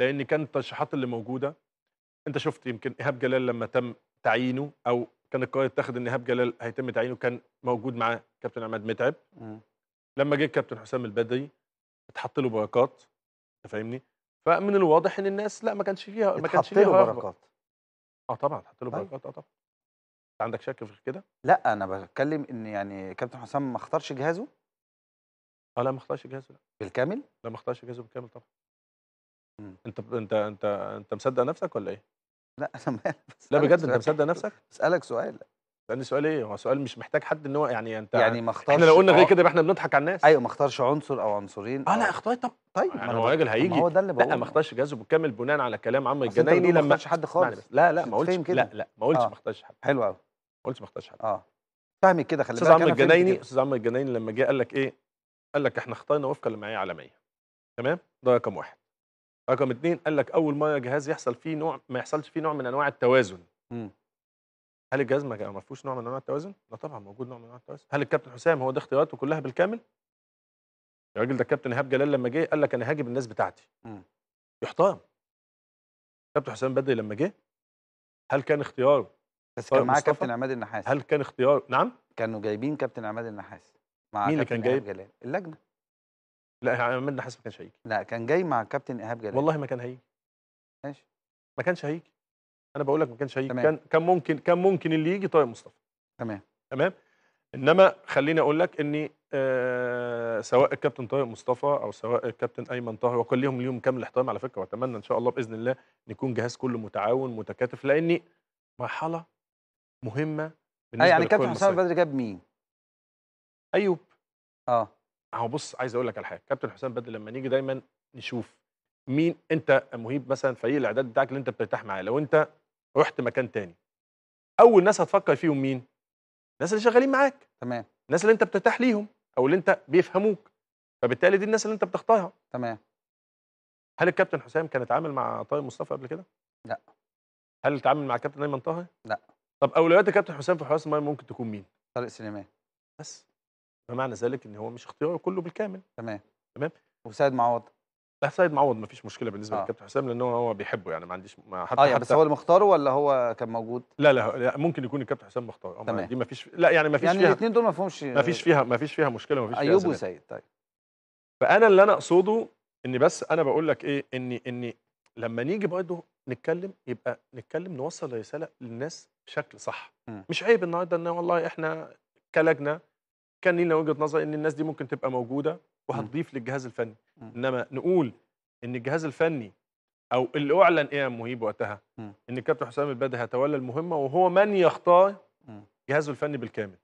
لان كانت الترشيحات اللي موجوده انت شفت يمكن ايهاب جلال لما تم تعيينه او كان القرار اتاخد ان ايهاب جلال هيتم تعيينه كان موجود معاه كابتن عماد متعب. لما جه الكابتن حسام البدري اتحط له بركات، انت فاهمني؟ فمن الواضح ان الناس لا ما كانش فيها بركات. طبعا اتحط له بركات. طبعا انت عندك شك في كده؟ لا انا بتكلم ان يعني كابتن حسام ما اختارش جهازه. لا ما اختارش جهازه بالكامل؟ لا ما اختارش جهازه بالكامل طبعا. انت مصدق نفسك ولا ايه؟ لا انا لا بجد انت مصدق نفسك؟ اسالك سؤال. لأن سؤال ايه؟ هو سؤال مش محتاج حد ان هو يعني انت يعني ما اختارش. احنا لو قلنا غير كده يبقى احنا بنضحك على الناس. ايوه ما اختارش عنصر او عنصرين. لا اختار. طيب يعني هو راجل هيجي. ما هو ده اللي بقوله. لا ما اختارش جهازه بالكامل بناء على كلام عم الجنايني لما ما اختارش حد خالص. لا ما قلتش لا ما قلتش ما اختارش حد. حلو قوي. ما قلتش ما اختارش حد. فاهمك كده. خلي بالك استاذ عم الجنايني لما جه قال لك ايه؟ قال لك احنا اخترنا وفقا لمعايير عالميه. تمام؟ ده رقم واحد. رقم اثنين قال لك اول مره جهاز يحصل فيه نوع ما يحصلش فيه نوع من انواع التوازن. هل الجهاز ما فيهوش نوع من انواع التوازن؟ لا طبعا موجود نوع من انواع التوازن. هل الكابتن حسام هو ده اختياراته كلها بالكامل؟ يا راجل ده الكابتن ايهاب جلال لما جه قال لك انا هاجي بالناس بتاعتي. يحترم. كابتن حسام بدري لما جه هل كان اختياره؟ بس كان معاه كابتن عماد النحاس. هل كان اختياره؟ نعم؟ كانوا جايبين كابتن عماد النحاس مع مين كان جايب؟ جلال. اللجنه. لا عماد النحاس ما كانش هيجي. لا كان جاي مع كابتن ايهاب جلال. والله ما كان هيجي. ماشي. ما كانش هيجي. انا بقول لك ما كانش هيجي. كان ممكن اللي يجي طارق مصطفى. تمام. انما خليني اقول لك ان سواء الكابتن طارق مصطفى او سواء الكابتن ايمن طاهر وكان ليهم اليوم كامل احترام على فكره، واتمنى ان شاء الله باذن الله نكون جهاز كله متعاون متكاتف لان مرحله مهمه بالنسبه يعني الكابتن حسام البدري جاب مين؟ ايوب. اهو بص عايز اقول لك على حاجه، كابتن حسام بدري لما نيجي دايما نشوف مين انت مهيب مثلا فريق الاعداد بتاعك اللي انت بترتاح معاه، لو انت رحت مكان تاني اول ناس هتفكر فيهم مين؟ الناس اللي شغالين معاك. تمام. الناس اللي انت بترتاح ليهم او اللي انت بيفهموك، فبالتالي دي الناس اللي انت بتختارها. تمام. هل الكابتن حسام كان اتعامل مع طارق مصطفى قبل كده؟ لا. هل اتعامل مع كابتن ايمن طاهر؟ لا. طب اولويات الكابتن حسام في حراس المرمى ممكن تكون مين؟ طارق سليمان بس. فمعنى ذلك ان هو مش اختياره كله بالكامل. تمام. وسيد معوض. لا سيد معوض مفيش مشكله بالنسبه للكابتن حسام لان هو بيحبه يعني ما عنديش حتى يعني بس هو اللي مختاره ولا هو كان موجود؟ لا ممكن يكون الكابتن حسام مختار. دي مفيش لا يعني مفيش يعني الاثنين دول مفيش فيها مشكله مفيش فيها ايوب وسيد. طيب فانا اللي انا اقصده ان بس انا بقول لك ايه ان لما نيجي برضه نتكلم يبقى نتكلم نوصل رساله للناس بشكل صح. مش عيب النهارده ان والله احنا كلجنه كان لينا وجهه نظر ان الناس دي ممكن تبقى موجوده وهتضيف للجهاز الفني، انما نقول ان الجهاز الفني او اللي اعلن ايه مهيب وقتها ان الكابتن حسام البدري هيتولى المهمه وهو من يختار جهازه الفني بالكامل.